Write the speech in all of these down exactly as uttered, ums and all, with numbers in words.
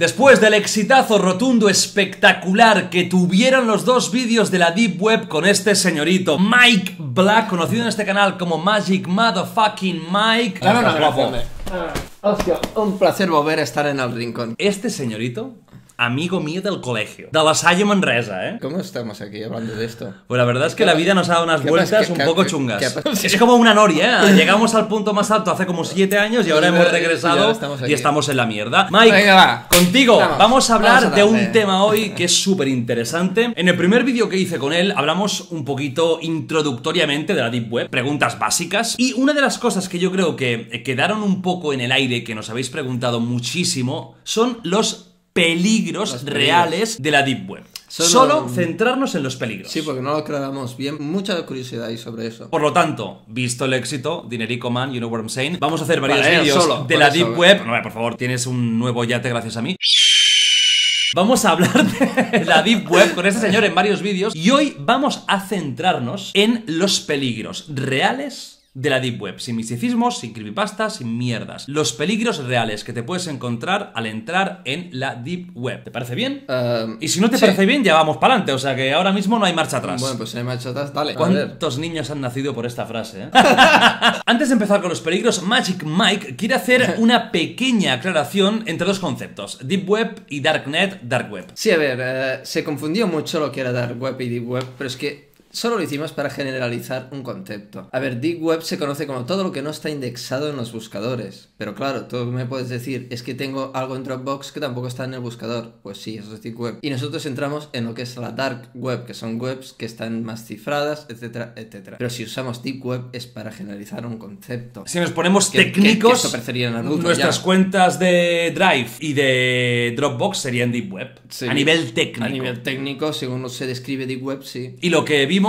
Después del exitazo rotundo espectacular que tuvieron los dos vídeos de la Deep Web con este señorito Mike Black, conocido en este canal como Magic Motherfucking Mike. No, no, no, guapo. Hostia, un placer volver a estar en El Rincón. Este señorito, amigo mío del colegio, de La Salle Manresa, ¿eh? ¿Cómo estamos aquí hablando de esto? Pues la verdad es que la vida nos ha dado unas vueltas un poco chungas. Es como una noria, ¿eh? Llegamos al punto más alto hace como siete años y ahora hemos regresado y estamos en la mierda. Mike, venga, va. Contigo vamos, vamos a hablar vamos a de un tema hoy que es súper interesante. En el primer vídeo que hice con él hablamos un poquito introductoriamente de la Deep Web, preguntas básicas, y una de las cosas que yo creo que quedaron un poco en el aire, que nos habéis preguntado muchísimo, son los Peligros, peligros reales de la Deep Web. Solo, Solo centrarnos en los peligros. Sí, porque no lo creamos bien. Mucha curiosidad hay sobre eso. Por lo tanto, visto el éxito, Dinerico Man, you know what I'm saying, vamos a hacer varios vale, vídeos solo, de la eso, Deep Web. No, por favor, tienes un nuevo yate gracias a mí. Vamos a hablar de la Deep Web con este señor en varios vídeos. Y hoy vamos a centrarnos en los peligros reales de la Deep Web, sin misticismos, sin creepypastas, sin mierdas. Los peligros reales que te puedes encontrar al entrar en la Deep Web. ¿Te parece bien? Uh, y si no te sí. parece bien, ya vamos para adelante. O sea que ahora mismo no hay marcha atrás. Bueno, pues si no hay marcha atrás, dale. ¿Cuántos niños han nacido por esta frase, eh? Antes de empezar con los peligros, Magic Mike quiere hacer una pequeña aclaración entre dos conceptos: Deep Web y Darknet, Dark Web. Sí, a ver, uh, se confundió mucho lo que era Dark Web y Deep Web, pero es que solo lo hicimos para generalizar un concepto. A ver, Deep Web se conoce como todo lo que no está indexado en los buscadores. Pero claro, tú me puedes decir, es que tengo algo en Dropbox que tampoco está en el buscador. Pues sí, eso es Deep Web. Y nosotros entramos en lo que es la Dark Web, que son webs que están más cifradas, etcétera, etcétera. Pero si usamos Deep Web es para generalizar un concepto. Si nos ponemos que, técnicos, que, que esto Naruto, nuestras ya. cuentas de Drive y de Dropbox serían Deep Web. Sí. A nivel técnico. A nivel técnico, según se describe Deep Web, sí. Y lo que vimos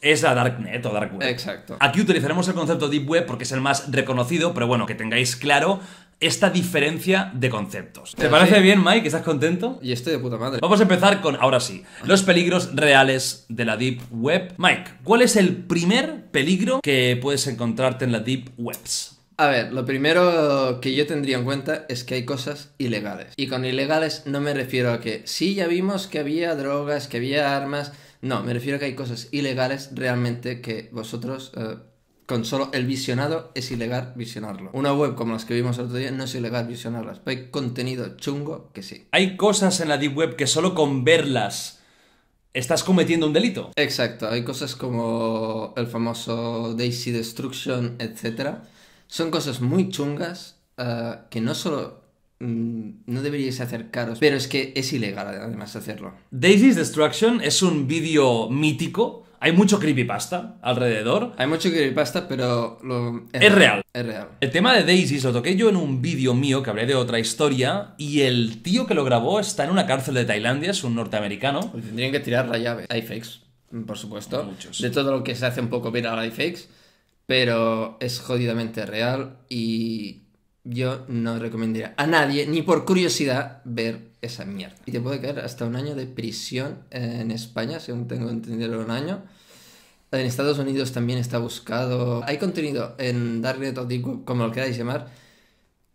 es la Darknet o Dark Web. Exacto. Aquí utilizaremos el concepto Deep Web porque es el más reconocido, pero bueno, que tengáis claro esta diferencia de conceptos. ¿Te parece bien, Mike? ¿Estás contento? Y estoy de puta madre. Vamos a empezar con, ahora sí, los peligros reales de la Deep Web. Mike, ¿cuál es el primer peligro que puedes encontrarte en la Deep Webs? A ver, lo primero que yo tendría en cuenta es que hay cosas ilegales. Y con ilegales no me refiero a que sí, ya vimos que había drogas, que había armas. No, me refiero a que hay cosas ilegales realmente que vosotros, eh, con solo el visionado, es ilegal visionarlo. Una web como las que vimos el otro día no es ilegal visionarlas, pero hay contenido chungo que sí. Hay cosas en la Deep Web que solo con verlas estás cometiendo un delito. Exacto, hay cosas como el famoso Daisy's Destruction, etcétera. Son cosas muy chungas uh, que no solo no deberíais acercaros, pero es que es ilegal además hacerlo. Daisy's Destruction es un vídeo mítico. Hay mucho creepypasta alrededor. Hay mucho creepypasta, pero lo... es, es real. real. Es real. El tema de Daisy's lo toqué yo en un vídeo mío que hablé de otra historia, y el tío que lo grabó está en una cárcel de Tailandia, es un norteamericano. Pues tendrían que tirar la llave. Hay fakes, por supuesto. Muchos. De todo lo que se hace un poco viral hay fakes, pero es jodidamente real y... yo no recomendaría a nadie, ni por curiosidad, ver esa mierda. Y te puede caer hasta un año de prisión en España, según tengo entendido, un año. En Estados Unidos también está buscado. Hay contenido en Darknet o Deep Web, como lo queráis llamar,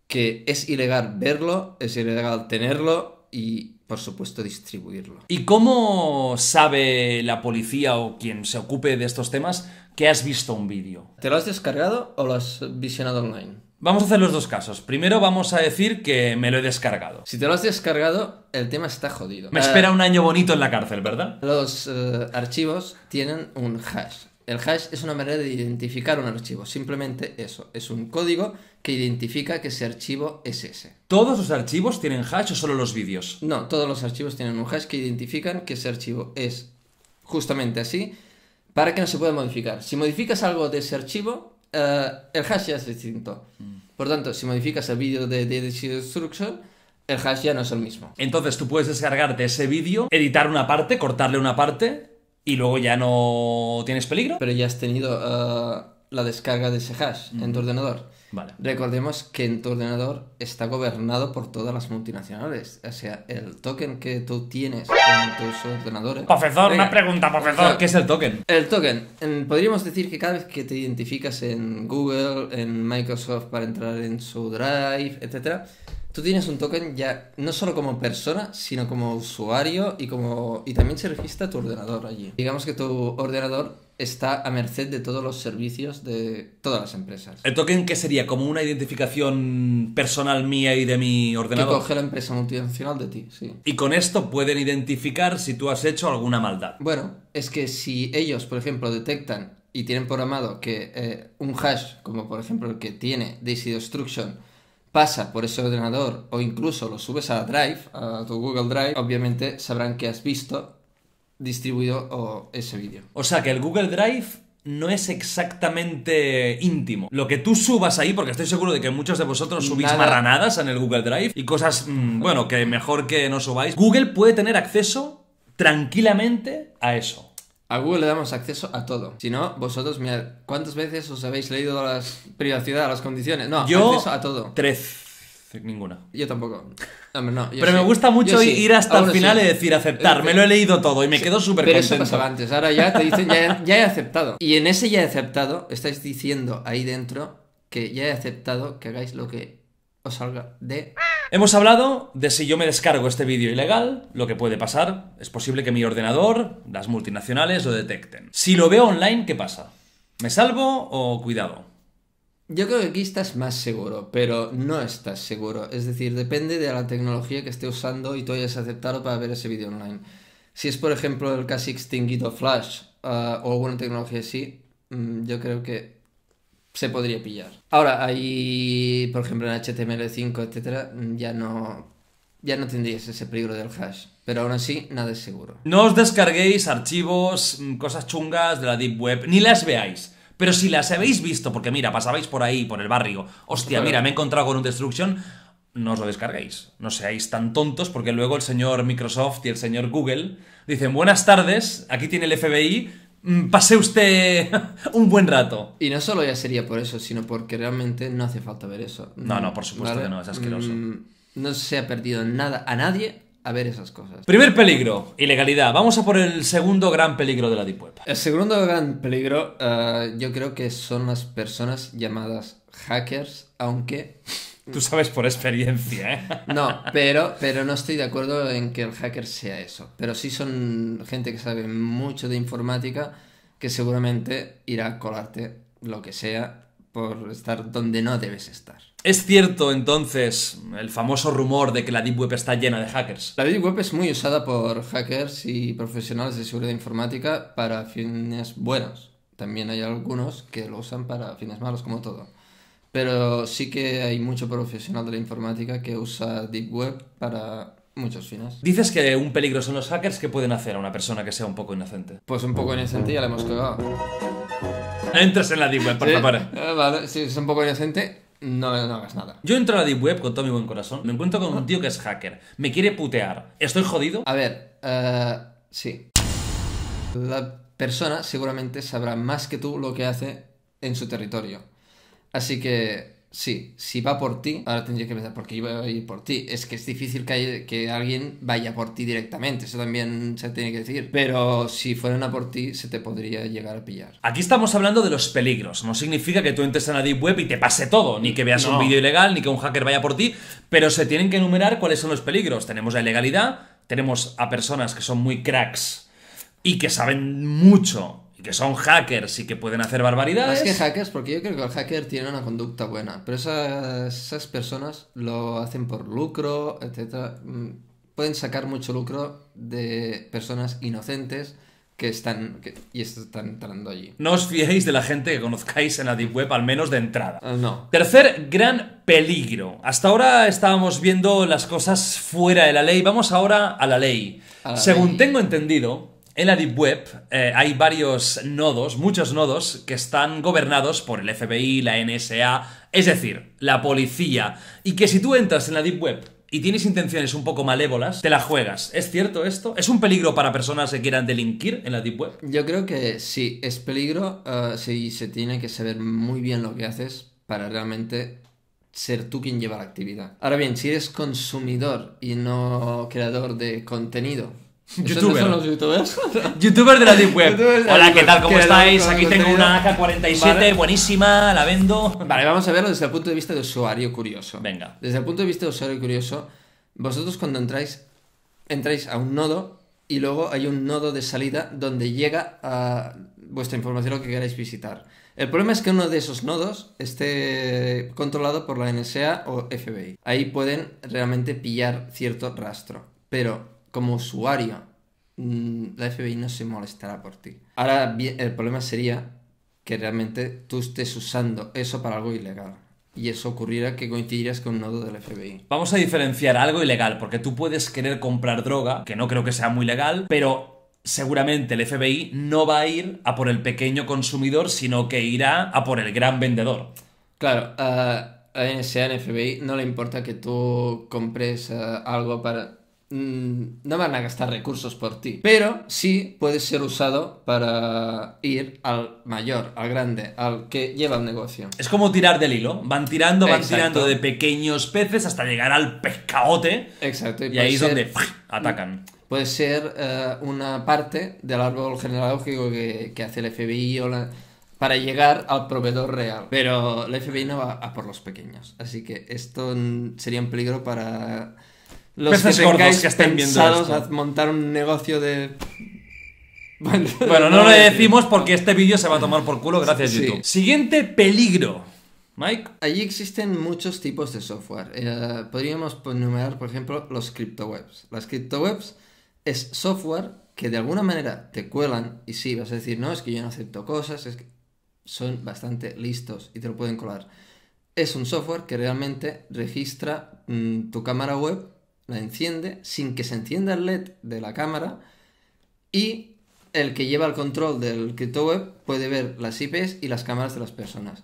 que es ilegal verlo, es ilegal tenerlo y, por supuesto, distribuirlo. ¿Y cómo sabe la policía o quien se ocupe de estos temas que has visto un vídeo? ¿Te lo has descargado o lo has visionado online? Vamos a hacer los dos casos. Primero vamos a decir que me lo he descargado. Si te lo has descargado, el tema está jodido. Me uh, espera un año bonito en la cárcel, ¿verdad? Los uh, archivos tienen un hash. El hash es una manera de identificar un archivo. Simplemente eso. Es un código que identifica que ese archivo es ese. ¿Todos los archivos tienen hash o solo los vídeos? No, todos los archivos tienen un hash que identifican que ese archivo es justamente así, para que no se pueda modificar. Si modificas algo de ese archivo... Uh, el hash ya es distinto. Mm. Por tanto, si modificas el vídeo de Daisy's Destruction, el hash ya no es el mismo. Entonces tú puedes descargarte ese vídeo, editar una parte, cortarle una parte, y luego ya no tienes peligro. Pero ya has tenido uh, la descarga de ese hash mm. en tu ordenador. Vale. Recordemos que en tu ordenador está gobernado por todas las multinacionales. O sea, el token que tú tienes en tus ordenadores... Profesor, venga, una pregunta, profesor. O sea, ¿qué es el token? El token. Podríamos decir que cada vez que te identificas en Google, en Microsoft para entrar en su Drive, etcétera, tú tienes un token ya no solo como persona, sino como usuario y, como, y también se registra tu ordenador allí. Digamos que tu ordenador está a merced de todos los servicios de todas las empresas. ¿El token qué sería? ¿Como una identificación personal mía y de mi ordenador? Que coge la empresa multinacional de ti, sí. Y con esto pueden identificar si tú has hecho alguna maldad. Bueno, es que si ellos, por ejemplo, detectan y tienen programado que eh, un hash, como por ejemplo el que tiene Daisy's Destruction, pasa por ese ordenador o incluso lo subes a Drive, a tu Google Drive, obviamente sabrán que has visto distribuido o ese vídeo. O sea que el Google Drive no es exactamente íntimo. Lo que tú subas ahí, porque estoy seguro de que muchos de vosotros subís Nada. marranadas en el Google Drive y cosas, mmm, bueno, que mejor que no subáis. Google puede tener acceso tranquilamente a eso. A Google le damos acceso a todo. Si no, vosotros, mirad, ¿cuántas veces os habéis leído las privacidad, las condiciones? No, yo, acceso a todo. trece. Ninguna. Yo tampoco. No, no, yo pero sí. me gusta mucho yo ir sí. hasta Ahora el final sí. y decir aceptar. Eh, me lo he leído todo y me sí. quedo súper contento. Pero eso pasaba antes. Ahora ya te dicen, ya, ya he aceptado. Y en ese ya he aceptado, estáis diciendo ahí dentro que ya he aceptado que hagáis lo que os salga de... Hemos hablado de si yo me descargo este vídeo ilegal, lo que puede pasar. Es posible que mi ordenador, las multinacionales, lo detecten. Si lo veo online, ¿qué pasa? ¿Me salvo o cuidado? Yo creo que aquí estás más seguro, pero no estás seguro. Es decir, depende de la tecnología que esté usando y tú hayas aceptado para ver ese vídeo online. Si es, por ejemplo, el casi extinguido Flash uh, o alguna tecnología así, yo creo que... se podría pillar. Ahora, ahí, por ejemplo, en H T M L cinco, etcétera, ya no, ya no tendríais ese peligro del hash. Pero aún así, nada es seguro. No os descarguéis archivos, cosas chungas de la Deep Web, ni las veáis. Pero si las habéis visto, porque mira, pasabais por ahí, por el barrio, hostia, claro. mira, me he encontrado con un Destruction, no os lo descarguéis. No seáis tan tontos, porque luego el señor Microsoft y el señor Google dicen, buenas tardes, aquí tiene el F B I... pase usted un buen rato. Y no solo ya sería por eso, sino porque realmente no hace falta ver eso. No, no, por supuesto ¿vale? que no, es asqueroso. No se ha perdido nada a nadie a ver esas cosas. Primer peligro, ilegalidad. Vamos a por el segundo gran peligro de la Deep Web. El segundo gran peligro uh, yo creo que son las personas llamadas hackers, aunque... Tú sabes por experiencia, ¿eh? No, pero, pero no estoy de acuerdo en que el hacker sea eso. Pero sí son gente que sabe mucho de informática que seguramente irá a colarte lo que sea por estar donde no debes estar. ¿Es cierto, entonces, el famoso rumor de que la Deep Web está llena de hackers? La Deep Web es muy usada por hackers y profesionales de seguridad informática para fines buenos. También hay algunos que lo usan para fines malos, como todo. Pero sí que hay mucho profesional de la informática que usa Deep Web para muchos fines. Dices que un peligro son los hackers. ¿Qué pueden hacer a una persona que sea un poco inocente? Pues un poco inocente ya la hemos cagado. Entras en la Deep Web, por favor. ¿Sí? Eh, vale, si es un poco inocente, no, no hagas nada. Yo entro a la Deep Web con todo mi buen corazón. Me encuentro con un tío que es hacker. Me quiere putear. ¿Estoy jodido? A ver, uh, sí. La persona seguramente sabrá más que tú lo que hace en su territorio. Así que, sí, si va por ti, ahora tendría que pensar, porque iba a ir por ti. Es que es difícil que, hay, que alguien vaya por ti directamente, eso también se tiene que decir. Pero si fueran a por ti, se te podría llegar a pillar. Aquí estamos hablando de los peligros. No significa que tú entres en la Deep Web y te pase todo, ni que veas no. un vídeo ilegal, ni que un hacker vaya por ti, pero se tienen que enumerar cuáles son los peligros. Tenemos la ilegalidad, tenemos a personas que son muy cracks y que saben mucho, que son hackers y que pueden hacer barbaridades. Más que hackers, porque yo creo que el hacker tiene una conducta buena, pero esas, esas personas lo hacen por lucro, etcétera. Pueden sacar mucho lucro de personas inocentes que están que, y están entrando allí. No os fiéis de la gente que conozcáis en la Deep Web, al menos de entrada. Uh, no. Tercer gran peligro. Hasta ahora estábamos viendo las cosas fuera de la ley. Vamos ahora a la ley. A la Según ley. tengo entendido... En la Deep Web eh, hay varios nodos, muchos nodos, que están gobernados por el F B I, la N S A, es decir, la policía. Y que si tú entras en la Deep Web y tienes intenciones un poco malévolas, te la juegas. ¿Es cierto esto? ¿Es un peligro para personas que quieran delinquir en la Deep Web? Yo creo que sí, es peligro uh, si se tiene que saber muy bien lo que haces para realmente ser tú quien lleva la actividad. Ahora bien, si eres consumidor y no creador de contenido... ¿Youtubers son los youtubers? Youtubers de la Deep Web. de Hola, ¿qué tal? ¿Cómo ¿Qué estáis? Aquí tengo una A K cuarenta y siete, ¿vale? Buenísima, la vendo. Vale, vamos a verlo desde el punto de vista de usuario curioso. Venga. Desde el punto de vista de usuario curioso, vosotros cuando entráis, entráis a un nodo y luego hay un nodo de salida donde llega a vuestra información, lo que queráis visitar. El problema es que uno de esos nodos esté controlado por la N S A o F B I. Ahí pueden realmente pillar cierto rastro, pero como usuario, la F B I no se molestará por ti. Ahora, el problema sería que realmente tú estés usando eso para algo ilegal. Y eso ocurrirá que coincidirás con un nodo del F B I. Vamos a diferenciar algo ilegal, porque tú puedes querer comprar droga, que no creo que sea muy legal, pero seguramente el F B I no va a ir a por el pequeño consumidor, sino que irá a por el gran vendedor. Claro, uh, a N S A, al F B I, no le importa que tú compres uh, algo para... no van a gastar recursos por ti, pero sí puede ser usado para ir al mayor, al grande, al que lleva un negocio. Es como tirar del hilo, van tirando, van Exacto. tirando de pequeños peces hasta llegar al pescaote. Exacto. Y, y ahí ser... es donde ¡pah! Atacan. Puede ser uh, una parte del árbol genealógico que, que hace el F B I o la... para llegar al proveedor real. Pero el F B I no va a por los pequeños, así que esto sería un peligro para... los peces que gordos que estén pensados viendo esto. A montar un negocio de... bueno, bueno, no le decimos porque este vídeo se va a tomar por culo, gracias sí. YouTube. Siguiente peligro, Mike. Allí existen muchos tipos de software. Eh, podríamos enumerar, por ejemplo, los criptowebs. Las criptowebs es software que de alguna manera te cuelan y sí, vas a decir, no, es que yo no acepto cosas, es que son bastante listos y te lo pueden colar. Es un software que realmente registra mm, tu cámara web, la enciende sin que se encienda el L E D de la cámara y el que lleva el control del criptoweb puede ver las I Pes y las cámaras de las personas.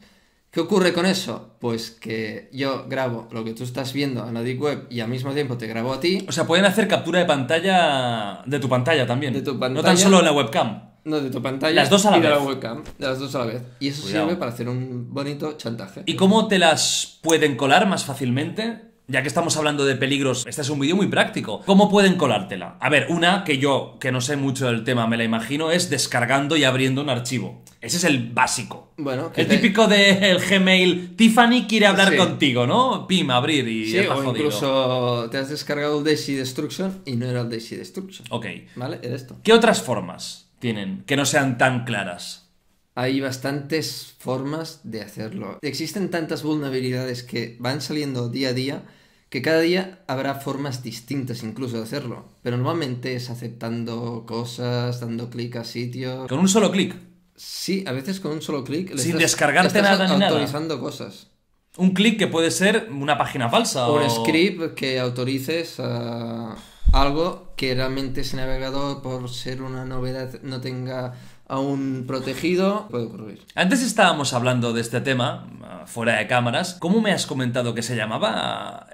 ¿Qué ocurre con eso? Pues que yo grabo lo que tú estás viendo en la Deep Web y al mismo tiempo te grabo a ti. O sea, pueden hacer captura de pantalla de tu pantalla también. De tu pantalla, no tan solo en la webcam. No, de tu pantalla las dos a la y vez. de la webcam. De las dos a la vez. Y eso Cuidado. sirve para hacer un bonito chantaje. ¿Y cómo te las pueden colar más fácilmente? Ya que estamos hablando de peligros, este es un vídeo muy práctico. ¿Cómo pueden colártela? A ver, una que yo, que no sé mucho del tema, me la imagino, es descargando y abriendo un archivo. Ese es el básico. Bueno, el te... típico del Gmail, Tiffany quiere hablar sí. contigo, ¿no? Pim, abrir y... Sí, o jodido. Incluso te has descargado el Daisy's Destruction y no era el Daisy's Destruction. Ok. ¿Vale? Era esto. ¿Qué otras formas tienen que no sean tan claras? Hay bastantes formas de hacerlo. Existen tantas vulnerabilidades que van saliendo día a día que cada día habrá formas distintas incluso de hacerlo. Pero normalmente es aceptando cosas, dando clic a sitios... ¿Con un solo clic? Sí, a veces con un solo clic... Sin estás, descargarte estás nada ni nada. Autorizando cosas. Un clic que puede ser una página falsa o... un script que autorices a algo que realmente ese navegador, por ser una novedad, no tenga... a un protegido, puede ocurrir. Antes estábamos hablando de este tema, fuera de cámaras. ¿Cómo me has comentado que se llamaba?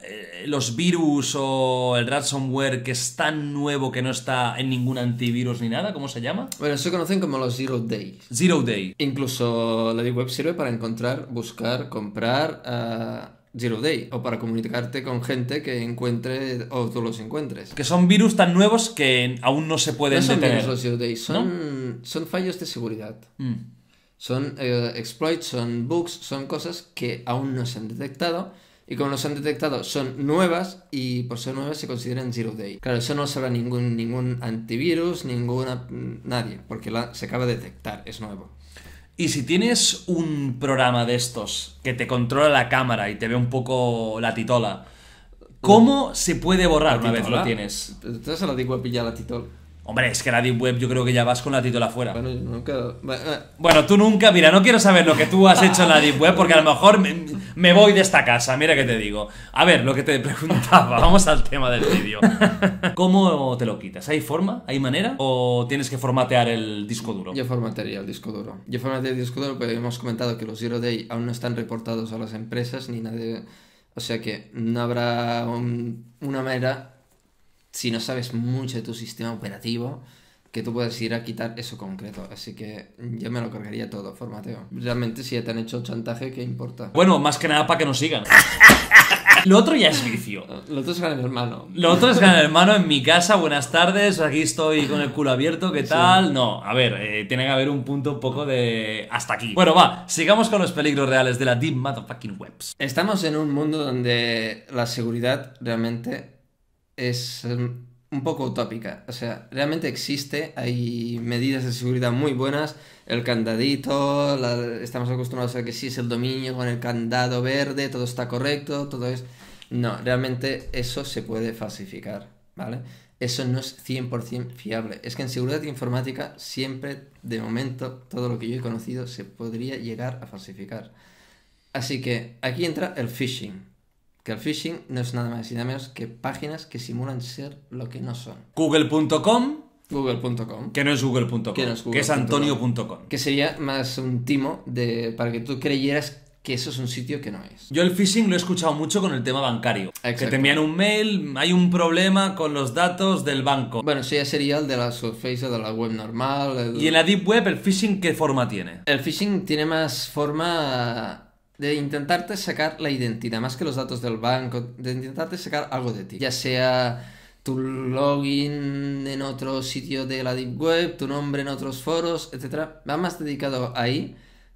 Los virus o el ransomware que es tan nuevo que no está en ningún antivirus ni nada, ¿cómo se llama? Bueno, se conocen como los zero days. Zero day. Incluso la Deep Web sirve para encontrar, buscar, comprar... Uh... Zero Day, o para comunicarte con gente que encuentre o tú los encuentres. Que son virus tan nuevos que aún no se pueden no son detener. Virus los Zero Day, son, ¿no? son fallos de seguridad. Mm. Son eh, exploits, son bugs, son cosas que aún no se han detectado. Y como no se han detectado, son nuevas y por ser nuevas se consideran Zero Day. Claro, eso no lo sabrá ningún, ningún antivirus, ninguna nadie, porque la, se acaba de detectar, es nuevo. Y si tienes un programa de estos que te controla la cámara y te ve un poco la titola, ¿cómo se puede borrar una vez lo tienes? ¿Estás en la Deep Web y ya la titola? Hombre, es que la Deep Web yo creo que ya vas con la titola fuera. Bueno, yo nunca... Bueno, tú nunca, mira, no quiero saber lo que tú has hecho en la Deep Web porque a lo mejor me, me voy de esta casa, mira que te digo. A ver, lo que te preguntaba, vamos al tema del vídeo. ¿Cómo te lo quitas? ¿Hay forma? ¿Hay manera? ¿O tienes que formatear el disco duro? Yo formatearía el disco duro. Yo formatearía el disco duro porque hemos comentado que los Zero Day aún no están reportados a las empresas ni nadie... O sea que no habrá un, una manera... si no sabes mucho de tu sistema operativo, que tú puedes ir a quitar eso concreto. Así que yo me lo cargaría todo, formateo. Realmente si ya te han hecho chantaje, ¿qué importa? Bueno, más que nada para que nos sigan. Lo otro ya es vicio. Lo otro es Gran Hermano. Lo otro es Gran Hermano en mi casa. Buenas tardes, aquí estoy con el culo abierto, ¿qué tal? Sí. No, a ver, eh, tiene que haber un punto un poco de... hasta aquí. Bueno, va, sigamos con los peligros reales de la Deep Motherfucking Webs. Estamos en un mundo donde la seguridad realmente es un poco utópica. O sea, realmente existe, hay medidas de seguridad muy buenas. El candadito, la, estamos acostumbrados a que sí es el dominio con el candado verde, todo está correcto, todo es... No, realmente eso se puede falsificar, ¿vale? Eso no es cien por cien fiable. Es que en seguridad informática siempre, de momento, todo lo que yo he conocido se podría llegar a falsificar. Así que aquí entra el phishing. Que el phishing no es nada más y nada menos que páginas que simulan ser lo que no son. Google punto com. Google punto com. Que no es Google punto com. Que, no es, Google. que es Antonio punto com. Que sería más un timo de, para que tú creyeras que eso es un sitio que no es. Yo el phishing lo he escuchado mucho con el tema bancario. Exacto. Que te envían un mail, hay un problema con los datos del banco. Bueno, eso ya sería el de la surface de la web normal. El... ¿Y en la Deep Web el phishing qué forma tiene? El phishing tiene más forma... de intentarte sacar la identidad, más que los datos del banco, de intentarte sacar algo de ti. Ya sea tu login en otro sitio de la Deep Web, tu nombre en otros foros, etcétera. Va más dedicado ahí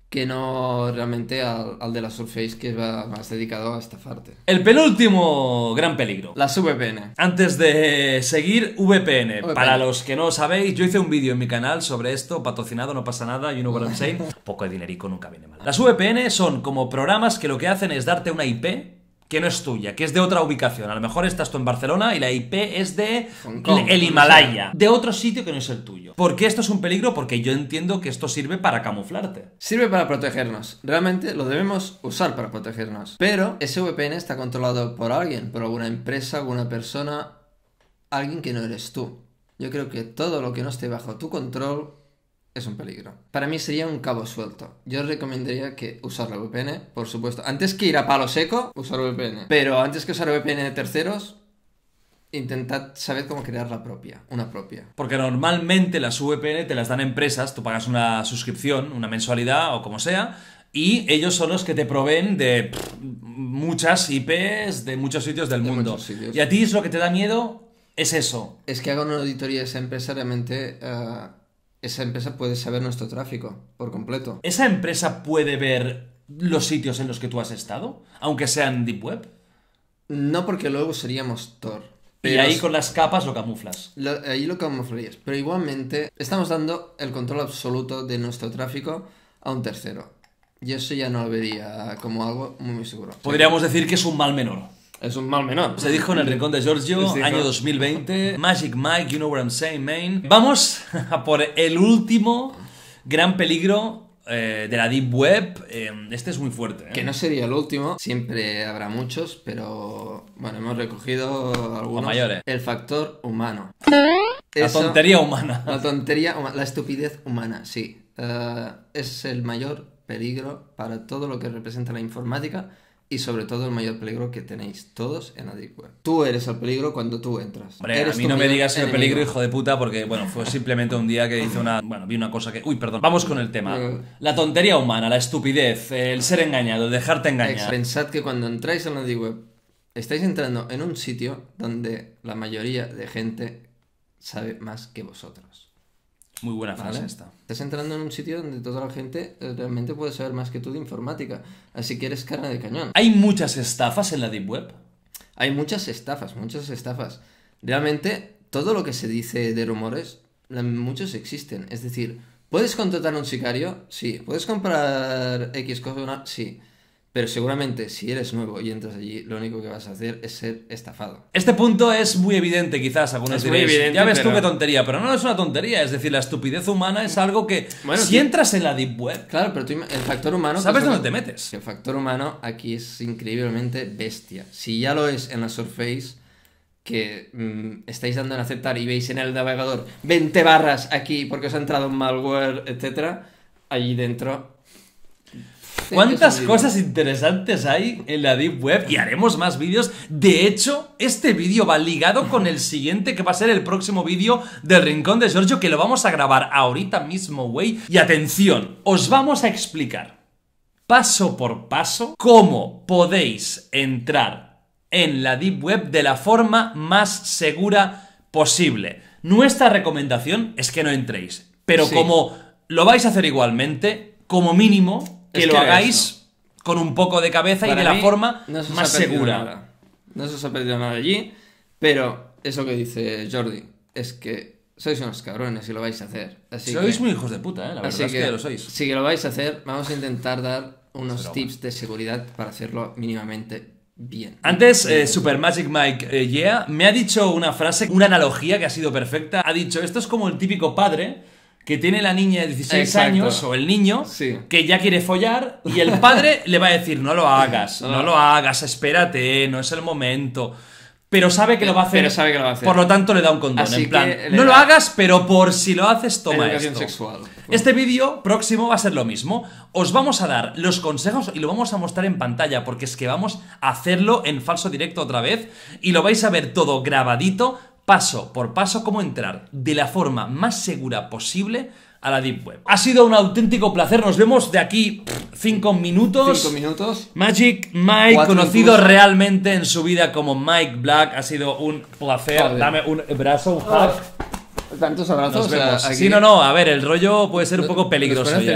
que no realmente al, al de la Surface, que va más dedicado a estafarte. El penúltimo gran peligro. Las V P N. Antes de seguir, V P N. V P N. Para los que no lo sabéis, yo hice un vídeo en mi canal sobre esto, patrocinado, no pasa nada, you know what I'm saying. Poco de dinerico nunca viene mal. Las V P N son como programas que lo que hacen es darte una I P... que no es tuya, que es de otra ubicación. A lo mejor estás tú en Barcelona y la I P es de el Himalaya, de otro sitio que no es el tuyo. ¿Por qué esto es un peligro? Porque yo entiendo que esto sirve para camuflarte. Sirve para protegernos. Realmente lo debemos usar para protegernos. Pero ese V P N está controlado por alguien, por alguna empresa, alguna persona, alguien que no eres tú. Yo creo que todo lo que no esté bajo tu control es un peligro. Para mí sería un cabo suelto. Yo recomendaría que usar la V P N, por supuesto. Antes que ir a palo seco, usar V P N. Pero antes que usar V P N de terceros, intentad saber cómo crear la propia, una propia. Porque normalmente las V P N te las dan empresas, tú pagas una suscripción, una mensualidad o como sea, y ellos son los que te proveen de pff, muchas I Ps de muchos sitios del de mundo. Sitios. Y a ti es lo que te da miedo, es eso. Es que haga una auditoría esa empresa realmente... Uh... Esa empresa puede saber nuestro tráfico por completo. ¿Esa empresa puede ver los sitios en los que tú has estado? Aunque sean Deep Web. No, porque luego seríamos Tor. Pero y ahí los... con las capas lo camuflas. Lo, ahí lo camuflarías. Pero igualmente estamos dando el control absoluto de nuestro tráfico a un tercero. Y eso ya no lo vería como algo muy, muy seguro. Podríamos sí. decir que es un mal menor. Es un mal menor. Se dijo en El Rincón de Giorgio, año dos mil veinte. Magic Mike, you know what I'm saying, man. Vamos a por el último gran peligro eh, de la Deep Web. Eh, este es muy fuerte, ¿eh? Que no sería el último. Siempre habrá muchos, pero bueno, hemos recogido algunos. O mayores. El factor humano. Eso, la tontería humana. La tontería humana, la estupidez humana, sí. Uh, es el mayor peligro para todo lo que representa la informática. Y sobre todo el mayor peligro que tenéis todos en la Deep Web. Tú eres el peligro cuando tú entras. Hombre, eres a mí no me digas el peligro, hijo de puta, porque bueno, fue simplemente un día que hice una... Bueno, vi una cosa que... Uy, perdón. Vamos con el tema. La tontería humana, la estupidez, el ser engañado, dejarte engañar. Pensad que cuando entráis en la Deep Web, estáis entrando en un sitio donde la mayoría de gente sabe más que vosotros. Muy buena frase, ¿vale? Esta. Estás entrando en un sitio donde toda la gente realmente puede saber más que tú de informática. Así que eres carne de cañón. ¿Hay muchas estafas en la Deep Web? Hay muchas estafas, muchas estafas. Realmente, todo lo que se dice de rumores, muchos existen. Es decir, ¿puedes contratar a un sicario? Sí. ¿Puedes comprar X cosa? Sí. Pero seguramente si eres nuevo y entras allí, lo único que vas a hacer es ser estafado. Este punto es muy evidente, quizás algunos diréis, muy evidente, ya ves pero... tú qué tontería, pero no es una tontería, es decir, la estupidez humana es algo que bueno, si sí. entras en la Deep Web... Claro, pero tú, el factor humano... ¿Sabes dónde te metes? El factor humano aquí es increíblemente bestia. Si ya lo es en la Surface, que mmm, estáis dando en aceptar y veis en el navegador veinte barras aquí porque os ha entrado un malware, etcétera, allí dentro... ¿Cuántas cosas interesantes hay en la Deep Web? Y haremos más vídeos. De hecho, este vídeo va ligado con el siguiente, que va a ser el próximo vídeo del Rincón de Giorgio, que lo vamos a grabar ahorita mismo, güey. Y atención, os vamos a explicar paso por paso cómo podéis entrar en la Deep Web de la forma más segura posible. Nuestra recomendación es que no entréis, pero sí, como lo vais a hacer igualmente, como mínimo que, es que lo hagáis eso, con un poco de cabeza. Para y de la forma no más segura. Nada. No se os ha perdido nada allí, pero eso que dice Jordi es que sois unos cabrones y lo vais a hacer. Así sois que, muy hijos de puta, ¿eh? La verdad así es que, que ya lo sois. Si que lo vais a hacer, vamos a intentar dar unos pero tips bueno. de seguridad para hacerlo mínimamente bien. Antes, eh, Super Magic Mike eh, Yeah me ha dicho una frase, una analogía que ha sido perfecta. Ha dicho, esto es como el típico padre que tiene la niña de dieciséis exacto, años, o el niño, sí, que ya quiere follar, y el padre le va a decir, no lo hagas, no lo hagas, espérate, no es el momento. Pero sabe que lo va a hacer, pero sabe que lo va a hacer, por lo tanto le da un condón. Así en plan, no da... lo hagas, pero por si lo haces, toma esto. Sexual. Este vídeo próximo va a ser lo mismo. Os vamos a dar los consejos y lo vamos a mostrar en pantalla, porque es que vamos a hacerlo en falso directo otra vez y lo vais a ver todo grabadito, paso por paso, cómo entrar de la forma más segura posible a la Deep Web. Ha sido un auténtico placer. Nos vemos de aquí cinco minutos. cinco minutos. Magic Mike, conocido incluso realmente en su vida como Mike Black. Ha sido un placer. Joder. Dame un abrazo, un hug. Tantos abrazos. O sea, aquí... Sí, no, no. A ver, el rollo puede ser un poco peligroso ya.